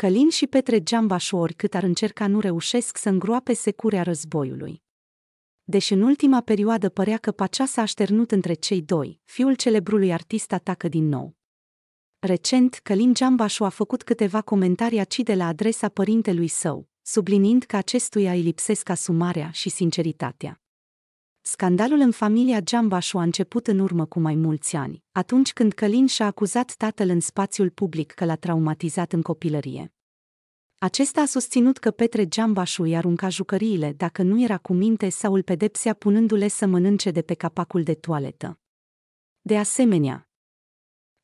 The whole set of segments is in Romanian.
Călin și Petre Geambașu, oricât ar încerca, nu reușesc să îngroape securea războiului. Deși în ultima perioadă părea că pacea s-a așternut între cei doi, fiul celebrului artist atacă din nou. Recent, Călin Geambașu a făcut câteva comentarii acide la adresa părintelui său, subliniind că acestuia îi lipsesc asumarea și sinceritatea. Scandalul în familia Geambașu a început în urmă cu mai mulți ani, atunci când Călin și-a acuzat tatăl în spațiul public că l-a traumatizat în copilărie. Acesta a susținut că Petre Geambașu i-a arunca jucăriile dacă nu era cu minte sau îl pedepsea punându-le să mănânce de pe capacul de toaletă. De asemenea,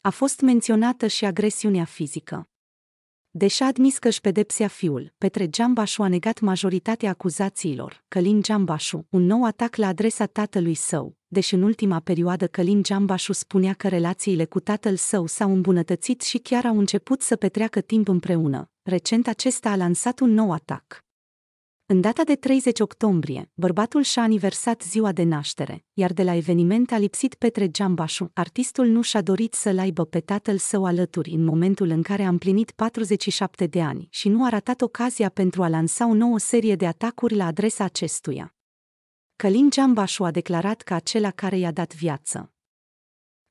a fost menționată și agresiunea fizică. Deși a admis că își pedepsea fiul, Petre Geambașu a negat majoritatea acuzațiilor. Călin Geambașu, un nou atac la adresa tatălui său. Deși în ultima perioadă Călin Geambașu spunea că relațiile cu tatăl său s-au îmbunătățit și chiar au început să petreacă timp împreună, recent acesta a lansat un nou atac. În data de 30 octombrie, bărbatul și-a aniversat ziua de naștere, iar de la eveniment a lipsit Petre Geambașu. Artistul nu și-a dorit să-l aibă pe tatăl său alături în momentul în care a împlinit 47 de ani și nu a ratat ocazia pentru a lansa o nouă serie de atacuri la adresa acestuia. Călin Geambașu a declarat că acela care i-a dat viață,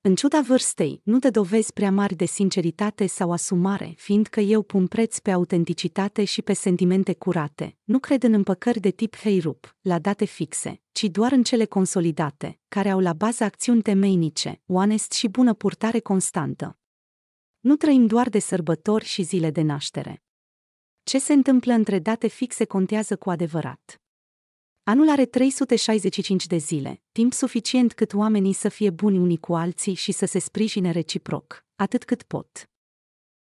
în ciuda vârstei, nu dă dovezi prea mari de sinceritate sau asumare, fiindcă eu pun preț pe autenticitate și pe sentimente curate. Nu cred în împăcări de tip hei-rup, la date fixe, ci doar în cele consolidate, care au la bază acțiuni temeinice, onest și bună purtare constantă. Nu trăim doar de sărbători și zile de naștere. Ce se întâmplă între date fixe contează cu adevărat. Anul are 365 de zile, timp suficient cât oamenii să fie buni unii cu alții și să se sprijine reciproc, atât cât pot.